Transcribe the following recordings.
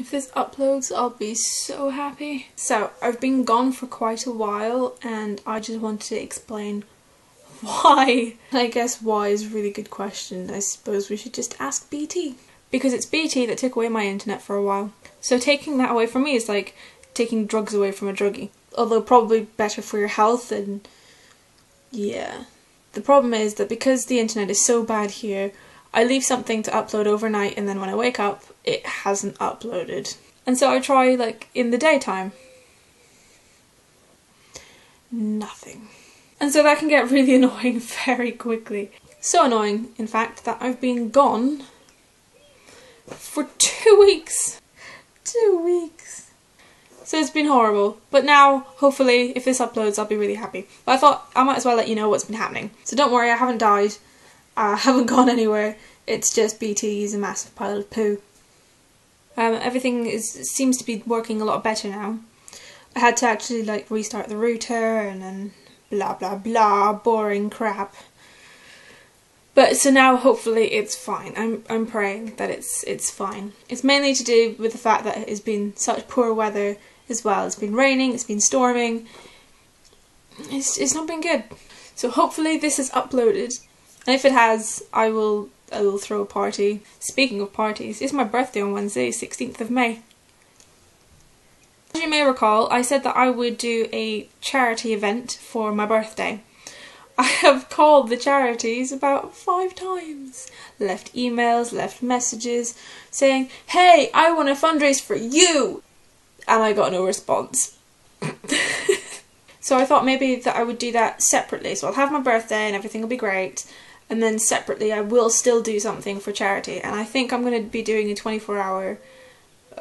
If this uploads, I'll be so happy. So, I've been gone for quite a while and I just wanted to explain why. I guess why is a really good question. I suppose we should just ask BT. Because it's BT that took away my internet for a while. So taking that away from me is like taking drugs away from a druggie. Although probably better for your health and... yeah. The problem is that because the internet is so bad here, I leave something to upload overnight and then when I wake up, it hasn't uploaded. And so I try like in the daytime. Nothing. And so that can get really annoying very quickly. So annoying, in fact, that I've been gone for 2 weeks. 2 weeks. So it's been horrible. But now, hopefully, if this uploads, I'll be really happy. But I thought I might as well let you know what's been happening. So don't worry, I haven't died. I haven't gone anywhere. It's just BT is a massive pile of poo. Everything seems to be working a lot better now. I had to actually like restart the router and then blah blah blah, boring crap. But so now hopefully it's fine. I'm praying that it's fine. It's mainly to do with the fact that it's been such poor weather as well. It's been raining, it's been storming. It's not been good. So hopefully this is uploaded. And if it has, I will throw a party. Speaking of parties, it's my birthday on Wednesday, 16th of May. As you may recall, I said that I would do a charity event for my birthday. I have called the charities about 5 times, left emails, left messages, saying, hey, I want to fundraise for you! And I got no response. So I thought maybe that I would do that separately. So I'll have my birthday and everything will be great. And then separately I will still do something for charity. And I think I'm going to be doing a 24-hour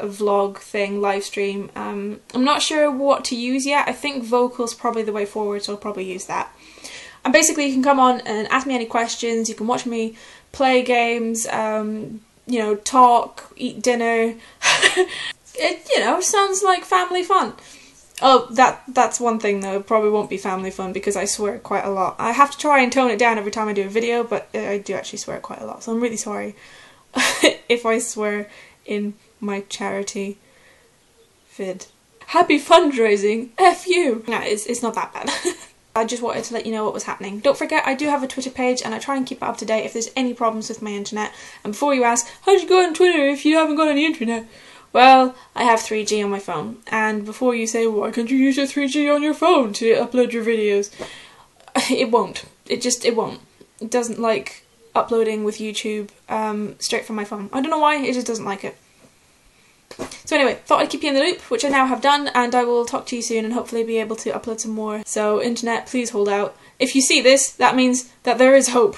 vlog thing, live stream. I'm not sure what to use yet. I think Vocal's probably the way forward, so I'll probably use that. And basically you can come on and ask me any questions. You can watch me play games, you know, talk, eat dinner. It, you know, sounds like family fun. Oh, that's one thing though, it probably won't be family fun because I swear quite a lot. I have to try and tone it down every time I do a video, but I do actually swear quite a lot, so I'm really sorry if I swear in my charity vid. Happy fundraising, F you! No, it's not that bad. I just wanted to let you know what was happening. Don't forget, I do have a Twitter page and I try and keep it up to date if there's any problems with my internet. And before you ask, how'd you go on Twitter if you haven't got any internet? Well, I have 3G on my phone, and before you say, why can't you use your 3G on your phone to upload your videos? It won't. It won't. It doesn't like uploading with YouTube straight from my phone. I don't know why, it just doesn't like it. So anyway, thought I'd keep you in the loop, which I now have done, and I will talk to you soon and hopefully be able to upload some more. So internet, please hold out. If you see this, that means that there is hope.